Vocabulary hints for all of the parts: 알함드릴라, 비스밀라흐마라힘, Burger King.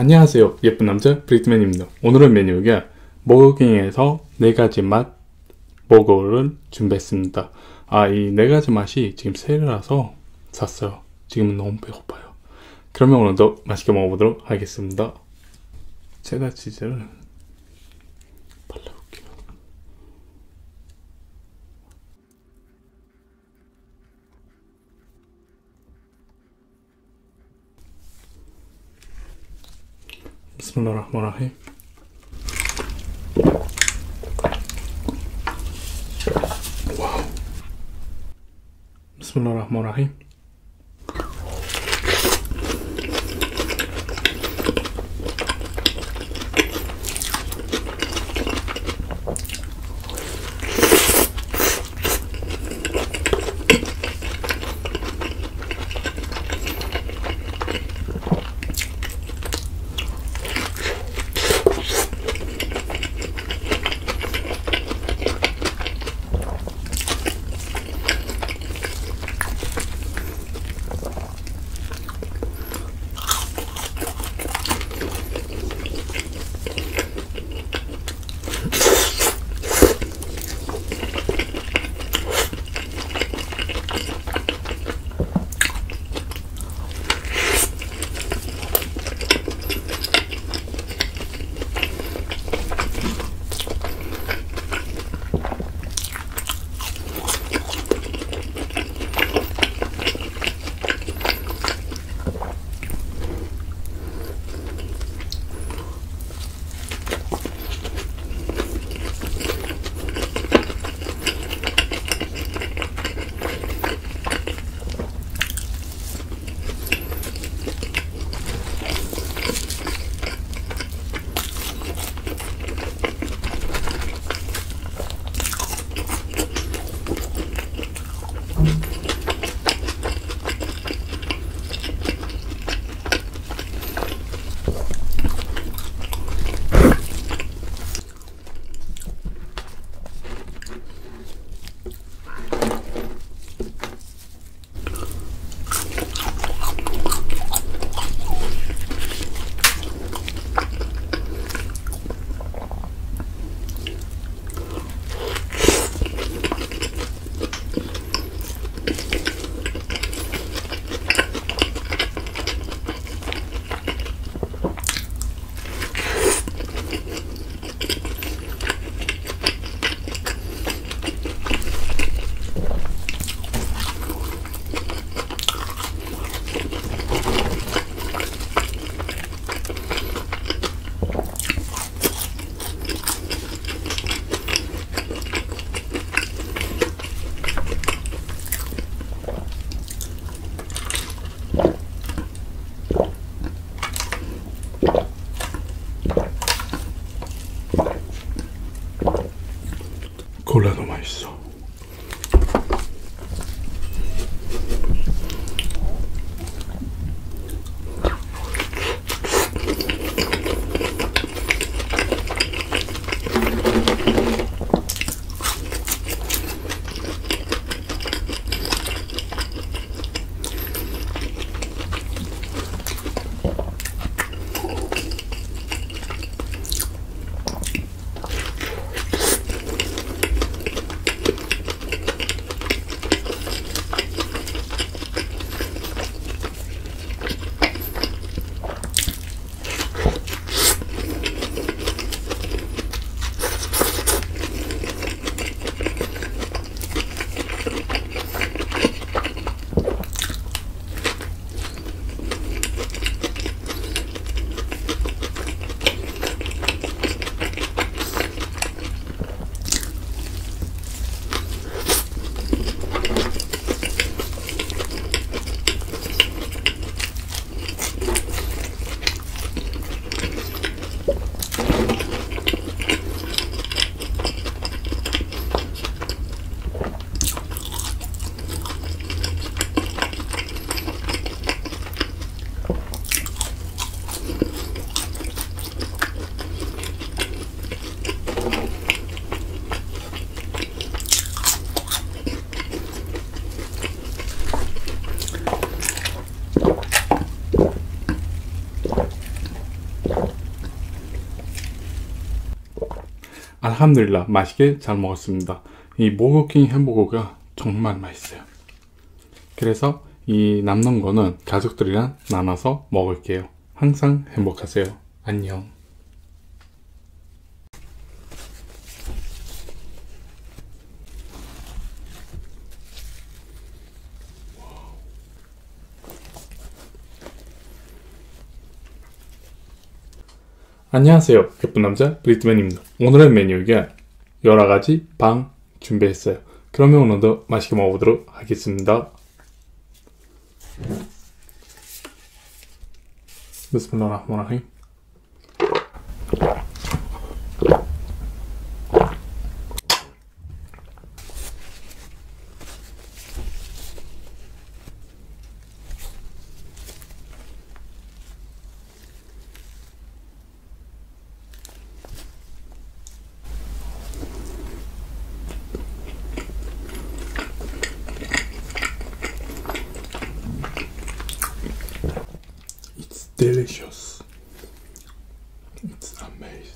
안녕하세요, 예쁜 남자 브리트맨입니다. 오늘의 메뉴가 버거킹에서 4가지 맛 버거를 준비했습니다. 이 4가지 맛이 지금 세일이라서 샀어요. 지금은 너무 배고파요. 그러면 오늘도 맛있게 먹어보도록 하겠습니다. 체다 치즈를 발라볼게요. 비스밀라흐마라힘. 와우. 비스밀라흐마라힘. 알함드릴라, 맛있게 잘 먹었습니다. 이 버거킹 햄버거가 정말 맛있어요. 그래서 이 남는 거는 가족들이랑 나눠서 먹을게요. 항상 행복하세요. 안녕. 안녕하세요, 예쁜 남자 브리트맨입니다. 오늘의 메뉴가 여러가지 빵 준비했어요. 그러면 오늘도 맛있게 먹어보도록 하겠습니다. 비스밀라흐마라힘. Delicious. It's amazing.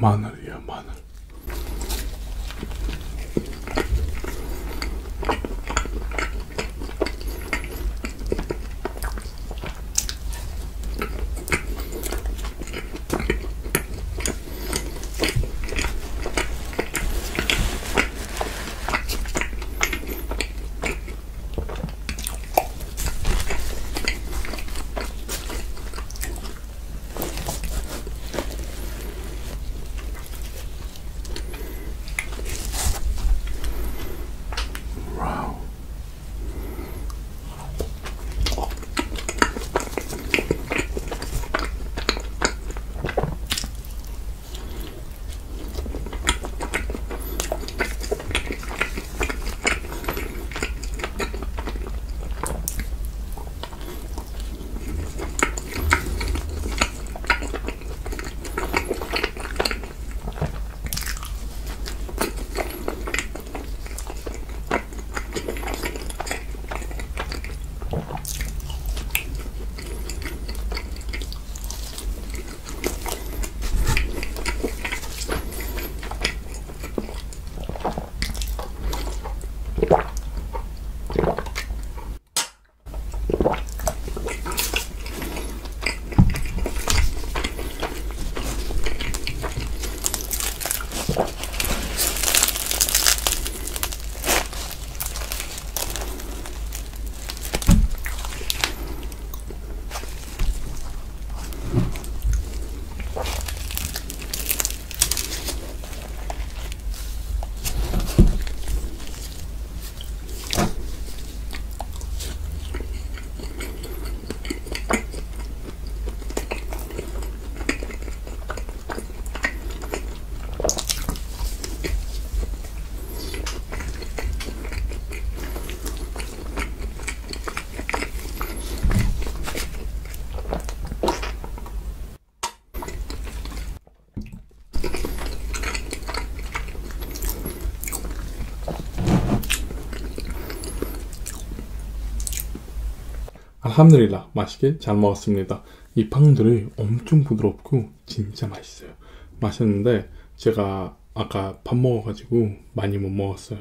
마늘이야, 마늘. 알함드릴라, 맛있게 잘 먹었습니다. 이 빵들이 엄청 부드럽고 진짜 맛있어요. 맛있는데 제가 아까 밥 먹어가지고 많이 못 먹었어요.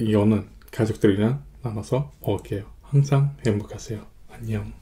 이거는 가족들이랑 나눠서 먹을게요. 항상 행복하세요. 안녕.